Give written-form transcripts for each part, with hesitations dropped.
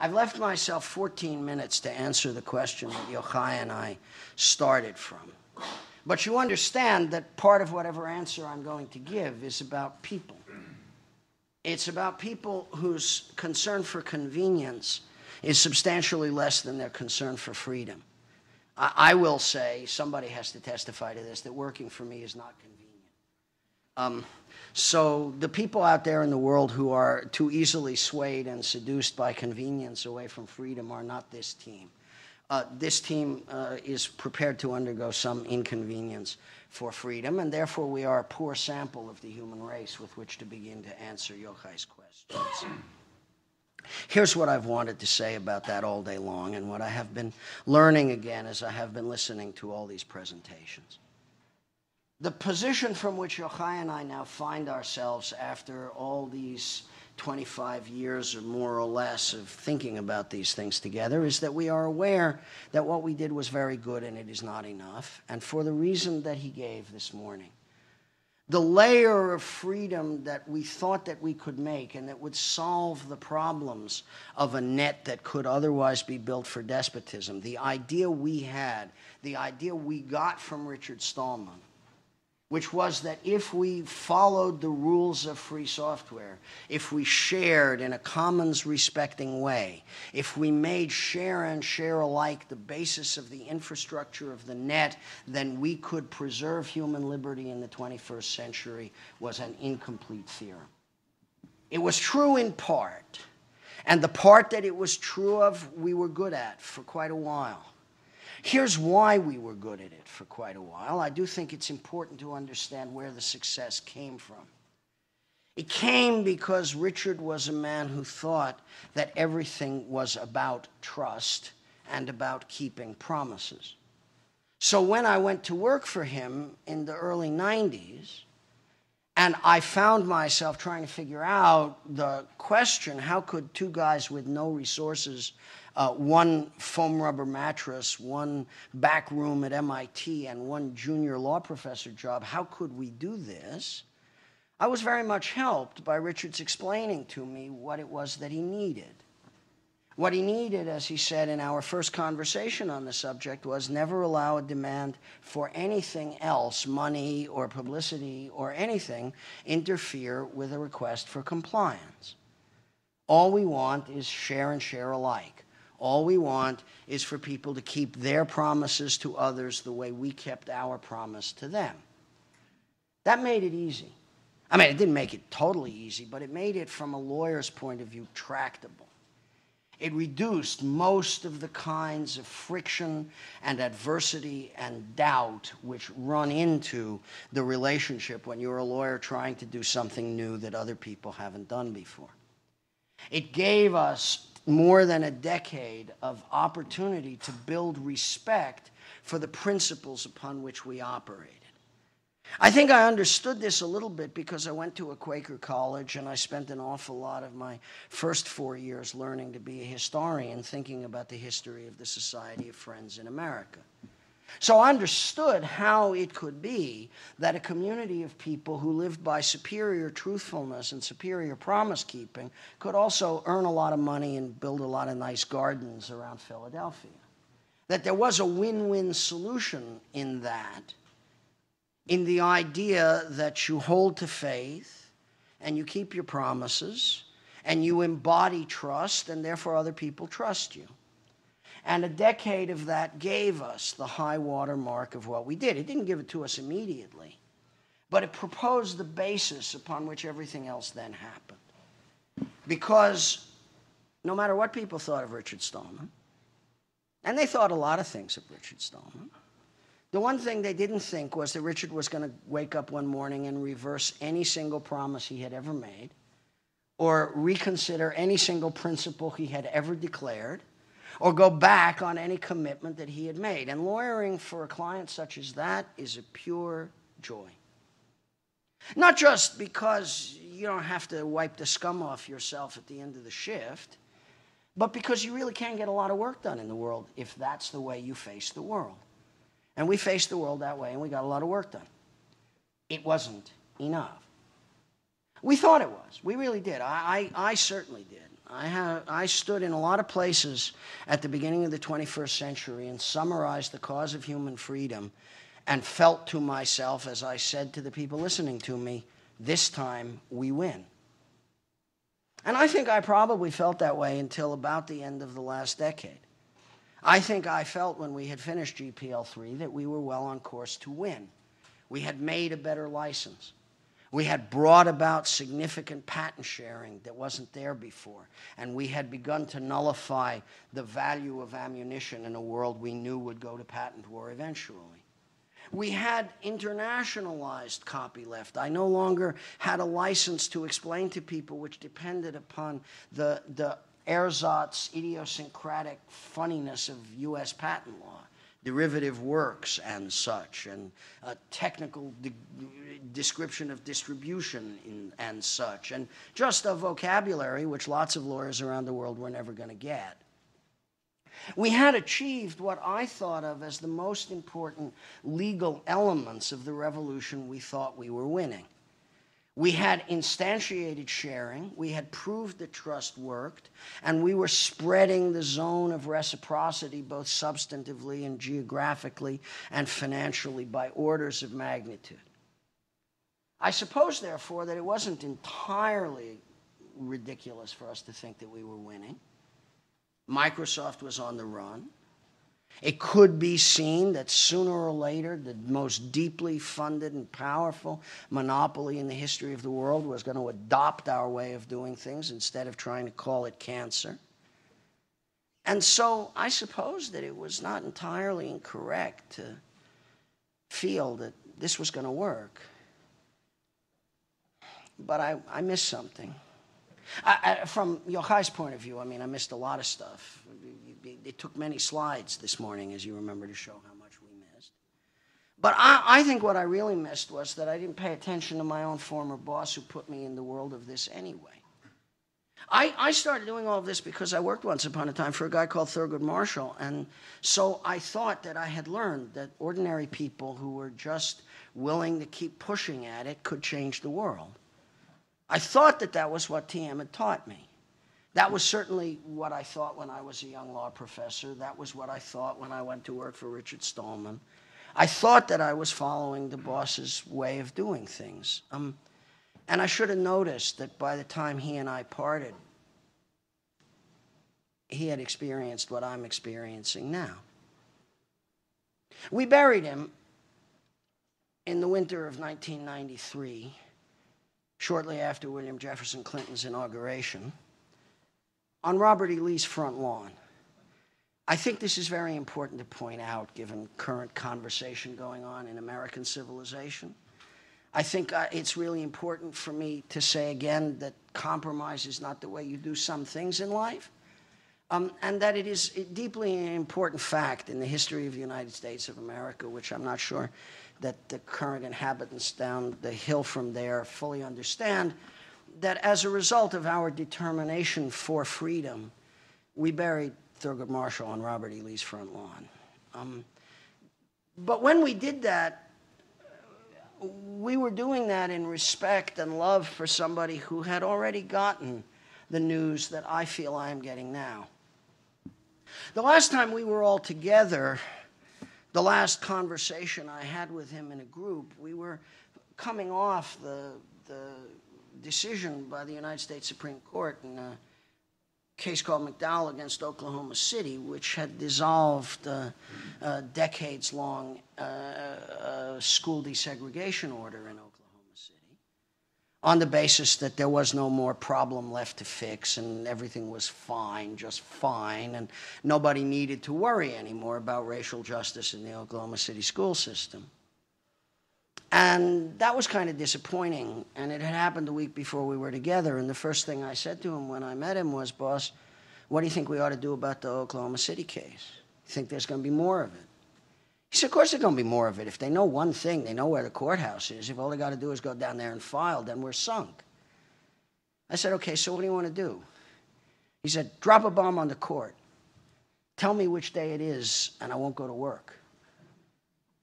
I've left myself 14 minutes to answer the question that Yochai and I started from. But you understand that part of whatever answer I'm going to give is about people. It's about people whose concern for convenience is substantially less than their concern for freedom. I will say, somebody has to testify to this, that working for me is not convenient. So the people out there in the world who are too easily swayed and seduced by convenience away from freedom are not this team. This team is prepared to undergo some inconvenience for freedom, and therefore we are a poor sample of the human race with which to begin to answer Yochai's questions. Here's what I've wanted to say about that all day long, and what I have been learning again as I have been listening to all these presentations. The position from which Yochai and I now find ourselves after all these 25 years or more or less of thinking about these things together is that we are aware that what we did was very good and it is not enough, and for the reason that he gave this morning. The layer of freedom that we thought that we could make and that would solve the problems of a net that could otherwise be built for despotism, the idea we had, the idea we got from Richard Stallman, which was that if we followed the rules of free software, if we shared in a commons-respecting way, if we made share and share alike the basis of the infrastructure of the net, then we could preserve human liberty in the 21st century, was an incomplete theorem. It was true in part, and the part that it was true of, we were good at for quite a while. Here's why we were good at it for quite a while. I do think it's important to understand where the success came from. It came because Richard was a man who thought that everything was about trust and about keeping promises. So when I went to work for him in the early 90s, and I found myself trying to figure out the question, how could two guys with no resources, one foam rubber mattress, one back room at MIT, and one junior law professor job, how could we do this? I was very much helped by Richard's explaining to me what it was that he needed. What he needed, as he said in our first conversation on the subject, was never allow a demand for anything else, money or publicity or anything, interfere with a request for compliance. All we want is share and share alike. All we want is for people to keep their promises to others the way we kept our promise to them. That made it easy. I mean, it didn't make it totally easy, but it made it, from a lawyer's point of view, tractable. It reduced most of the kinds of friction and adversity and doubt which run into the relationship when you're a lawyer trying to do something new that other people haven't done before. It gave us more than a decade of opportunity to build respect for the principles upon which we operated. I think I understood this a little bit because I went to a Quaker college and I spent an awful lot of my first 4 years learning to be a historian, thinking about the history of the Society of Friends in America. So I understood how it could be that a community of people who lived by superior truthfulness and superior promise-keeping could also earn a lot of money and build a lot of nice gardens around Philadelphia. That there was a win-win solution in that, in the idea that you hold to faith and you keep your promises and you embody trust, and therefore other people trust you. And a decade of that gave us the high water mark of what we did. It didn't give it to us immediately, but it proposed the basis upon which everything else then happened. Because no matter what people thought of Richard Stallman, and they thought a lot of things of Richard Stallman, the one thing they didn't think was that Richard was going to wake up one morning and reverse any single promise he had ever made, or reconsider any single principle he had ever declared, or go back on any commitment that he had made. And lawyering for a client such as that is a pure joy. Not just because you don't have to wipe the scum off yourself at the end of the shift, but because you really can get a lot of work done in the world if that's the way you face the world. And we faced the world that way, and we got a lot of work done. It wasn't enough. We thought it was. We really did. I certainly did. I stood in a lot of places at the beginning of the 21st century and summarized the cause of human freedom and felt to myself, as I said to the people listening to me, this time we win. And I think I probably felt that way until about the end of the last decade. I think I felt when we had finished GPL3 that we were well on course to win. We had made a better license. We had brought about significant patent sharing that wasn't there before. And we had begun to nullify the value of ammunition in a world we knew would go to patent war eventually. We had internationalized copyleft. I no longer had a license to explain to people which depended upon the ersatz idiosyncratic funniness of U.S. patent law, derivative works and such, and a technical description of distribution and such, and just a vocabulary which lots of lawyers around the world were never going to get. We had achieved what I thought of as the most important legal elements of the revolution we thought we were winning. We had instantiated sharing, we had proved that trust worked, and we were spreading the zone of reciprocity both substantively and geographically and financially by orders of magnitude. I suppose, therefore, that it wasn't entirely ridiculous for us to think that we were winning. Microsoft was on the run. It could be seen that sooner or later the most deeply funded and powerful monopoly in the history of the world was going to adopt our way of doing things instead of trying to call it cancer. And so I suppose that it was not entirely incorrect to feel that this was going to work. But I missed something. From Yochai's point of view, I mean, I missed a lot of stuff. It took many slides this morning, as you remember, to show how much we missed. But I think what I really missed was that I didn't pay attention to my own former boss who put me in the world of this anyway. I started doing all of this because I worked once upon a time for a guy called Thurgood Marshall, and so I thought that I had learned that ordinary people who were just willing to keep pushing at it could change the world. I thought that that was what TM had taught me. That was certainly what I thought when I was a young law professor. That was what I thought when I went to work for Richard Stallman. I thought that I was following the boss's way of doing things. And I should have noticed that by the time he and I parted, he had experienced what I'm experiencing now. We buried him in the winter of 1993, shortly after William Jefferson Clinton's inauguration, on Robert E. Lee's front lawn. I think this is very important to point out, given current conversation going on in American civilization. I think it's really important for me to say again that compromise is not the way you do some things in life, and that it is a deeply important fact in the history of the United States of America, which I'm not sure that the current inhabitants down the hill from there fully understand, that as a result of our determination for freedom, we buried Thurgood Marshall on Robert E. Lee's front lawn. But when we did that, we were doing that in respect and love for somebody who had already gotten the news that I feel I am getting now. The last time we were all together, the last conversation I had with him in a group, we were coming off the decision by the United States Supreme Court in a case called McDowell against Oklahoma City, which had dissolved a decades-long school desegregation order in Oklahoma City on the basis that there was no more problem left to fix and everything was fine, just fine, and nobody needed to worry anymore about racial justice in the Oklahoma City school system. And that was kind of disappointing, and it had happened a week before we were together, and the first thing I said to him when I met him was, "Boss, what do you think we ought to do about the Oklahoma City case? You think there's going to be more of it?" He said, "Of course there's going to be more of it. If they know one thing, they know where the courthouse is. If all they got to do is go down there and file, then we're sunk." I said, "Okay, so what do you want to do?" He said, "Drop a bomb on the court. Tell me which day it is, and I won't go to work."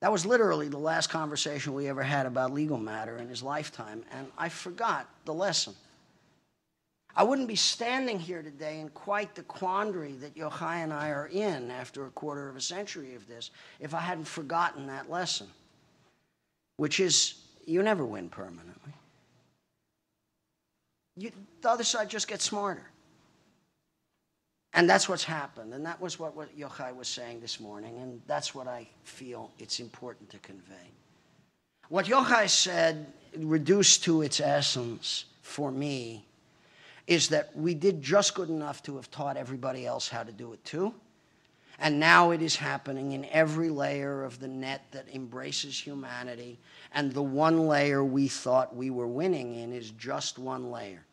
That was literally the last conversation we ever had about legal matter in his lifetime, and I forgot the lesson. I wouldn't be standing here today in quite the quandary that Yochai and I are in after a quarter of a century of this if I hadn't forgotten that lesson, which is you never win permanently. The other side just gets smarter. And that's what's happened, and that was what Yochai was saying this morning, and that's what I feel it's important to convey. What Yochai said, reduced to its essence for me, is that we did just good enough to have taught everybody else how to do it too, and now it is happening in every layer of the net that embraces humanity, and the one layer we thought we were winning in is just one layer.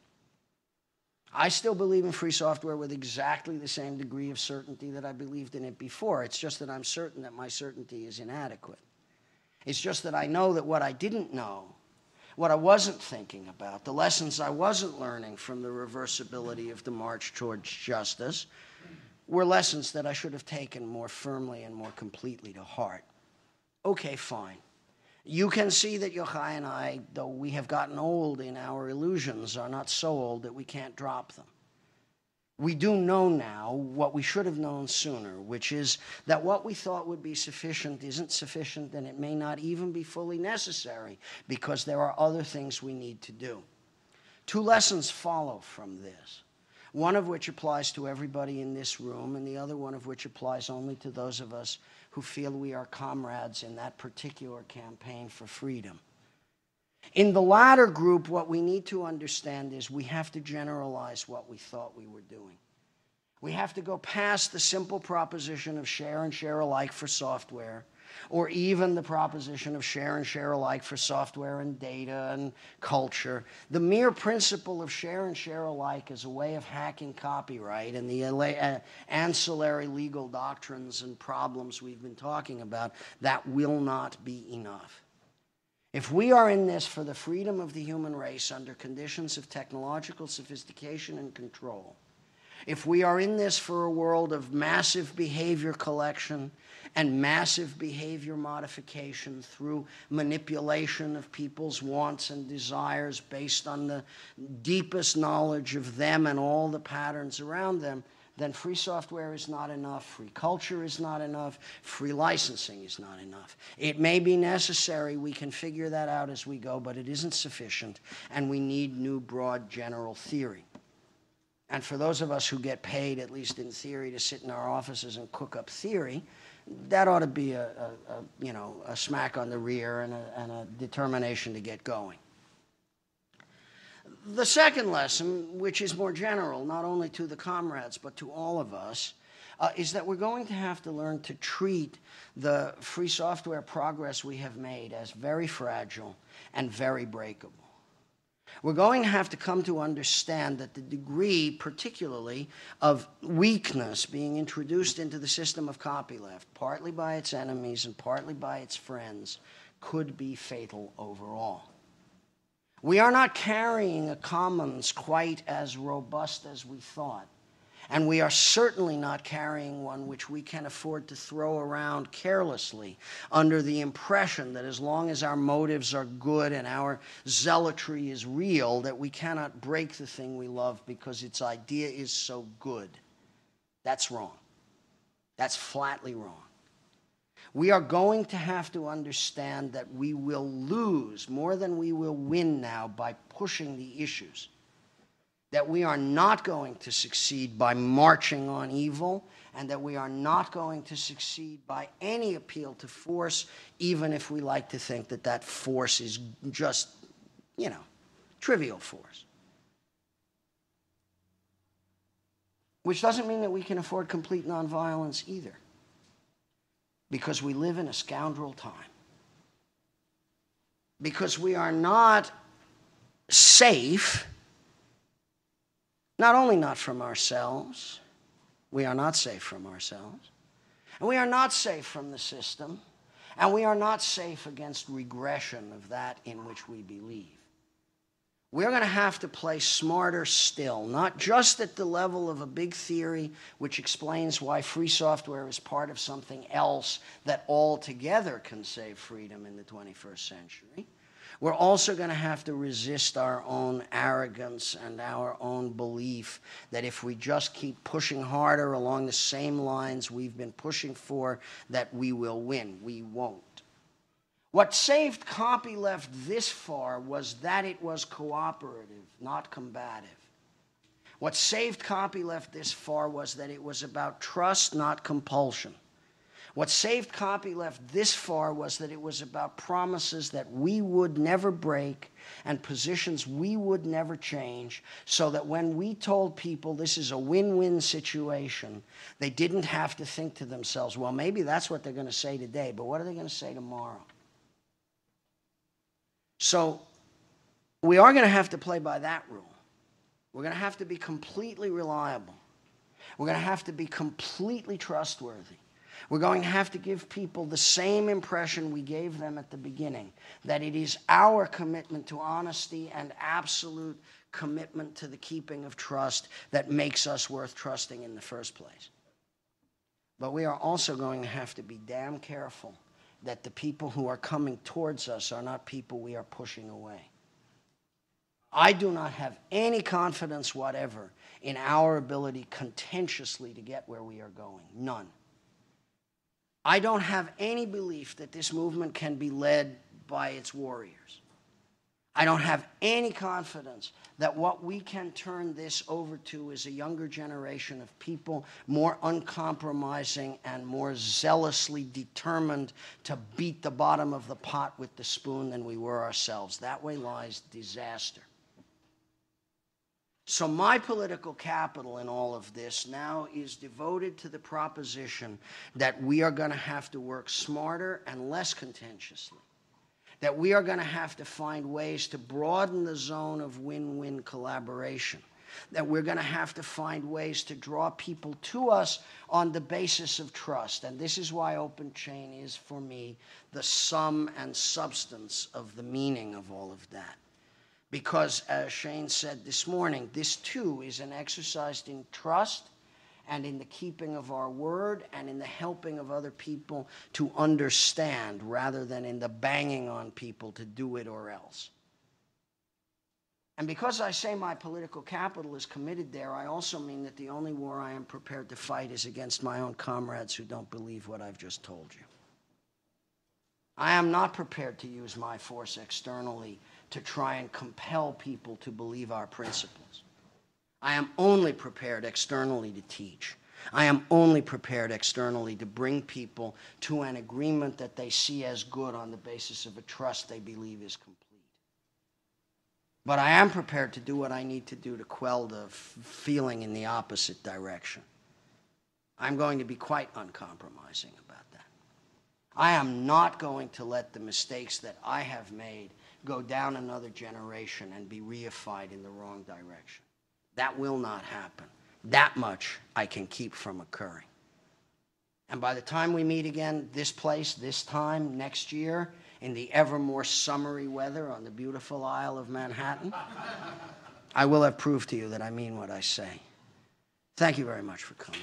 I still believe in free software with exactly the same degree of certainty that I believed in it before. It's just that I'm certain that my certainty is inadequate. It's just that I know that what I didn't know, what I wasn't thinking about, the lessons I wasn't learning from the reversibility of the march towards justice were lessons that I should have taken more firmly and more completely to heart. Okay, fine. You can see that Yochai and I, though we have gotten old in our illusions, are not so old that we can't drop them. We do know now what we should have known sooner, which is that what we thought would be sufficient isn't sufficient, and it may not even be fully necessary, because there are other things we need to do. Two lessons follow from this, one of which applies to everybody in this room, and the other one of which applies only to those of us who feel we are comrades in that particular campaign for freedom. In the latter group, what we need to understand is we have to generalize what we thought we were doing. We have to go past the simple proposition of share and share alike for software, or even the proposition of share and share alike for software and data and culture. The mere principle of share and share alike as a way of hacking copyright and the ancillary legal doctrines and problems we've been talking about, that will not be enough. If we are in this for the freedom of the human race under conditions of technological sophistication and control, if we are in this for a world of massive behavior collection and massive behavior modification through manipulation of people's wants and desires based on the deepest knowledge of them and all the patterns around them, then free software is not enough, free culture is not enough, free licensing is not enough. It may be necessary, we can figure that out as we go, but it isn't sufficient, and we need new broad general theory. And for those of us who get paid, at least in theory, to sit in our offices and cook up theory, that ought to be a smack on the rear and a determination to get going. The second lesson, which is more general, not only to the comrades but to all of us, is that we're going to have to learn to treat the free software progress we have made as very fragile and very breakable. We're going to have to come to understand that the degree, particularly, of weakness being introduced into the system of copyleft, partly by its enemies and partly by its friends, could be fatal overall. We are not carrying a commons quite as robust as we thought, and we are certainly not carrying one which we can afford to throw around carelessly under the impression that as long as our motives are good and our zealotry is real, that we cannot break the thing we love because its idea is so good. That's wrong. That's flatly wrong. We are going to have to understand that we will lose more than we will win now by pushing the issues, that we are not going to succeed by marching on evil, and that we are not going to succeed by any appeal to force, even if we like to think that that force is just, you know, trivial force. Which doesn't mean that we can afford complete nonviolence either, because we live in a scoundrel time. Because we are not safe. Not only not from ourselves, we are not safe from ourselves, and we are not safe from the system, and we are not safe against regression of that in which we believe. We're going to have to play smarter still, not just at the level of a big theory which explains why free software is part of something else that altogether can save freedom in the 21st century, We're also going to have to resist our own arrogance and our own belief that if we just keep pushing harder along the same lines we've been pushing for, that we will win. We won't. What saved copyleft this far was that it was cooperative, not combative. What saved copyleft this far was that it was about trust, not compulsion. What saved copyleft this far was that it was about promises that we would never break and positions we would never change, so that when we told people this is a win-win situation, they didn't have to think to themselves, well, maybe that's what they're going to say today, but what are they going to say tomorrow? So we are going to have to play by that rule. We're going to have to be completely reliable. We're going to have to be completely trustworthy. We're going to have to give people the same impression we gave them at the beginning, that it is our commitment to honesty and absolute commitment to the keeping of trust that makes us worth trusting in the first place. But we are also going to have to be damn careful that the people who are coming towards us are not people we are pushing away. I do not have any confidence whatever in our ability contentiously to get where we are going. None. I don't have any belief that this movement can be led by its warriors. I don't have any confidence that what we can turn this over to is a younger generation of people more uncompromising and more zealously determined to beat the bottom of the pot with the spoon than we were ourselves. That way lies disaster. So my political capital in all of this now is devoted to the proposition that we are going to have to work smarter and less contentiously, that we are going to have to find ways to broaden the zone of win-win collaboration, that we're going to have to find ways to draw people to us on the basis of trust. And this is why OpenChain is, for me, the sum and substance of the meaning of all of that. Because, as Shane said this morning, this too is an exercise in trust and in the keeping of our word and in the helping of other people to understand rather than in the banging on people to do it or else. And because I say my political capital is committed there, I also mean that the only war I am prepared to fight is against my own comrades who don't believe what I've just told you. I am not prepared to use my force externally to try and compel people to believe our principles. I am only prepared externally to teach. I am only prepared externally to bring people to an agreement that they see as good on the basis of a trust they believe is complete. But I am prepared to do what I need to do to quell the feeling in the opposite direction. I'm going to be quite uncompromising about that. I am not going to let the mistakes that I have made go down another generation and be reified in the wrong direction. That will not happen. That much I can keep from occurring. And by the time we meet again, this place, this time, next year, in the ever more summery weather on the beautiful Isle of Manhattan, I will have proved to you that I mean what I say. Thank you very much for coming.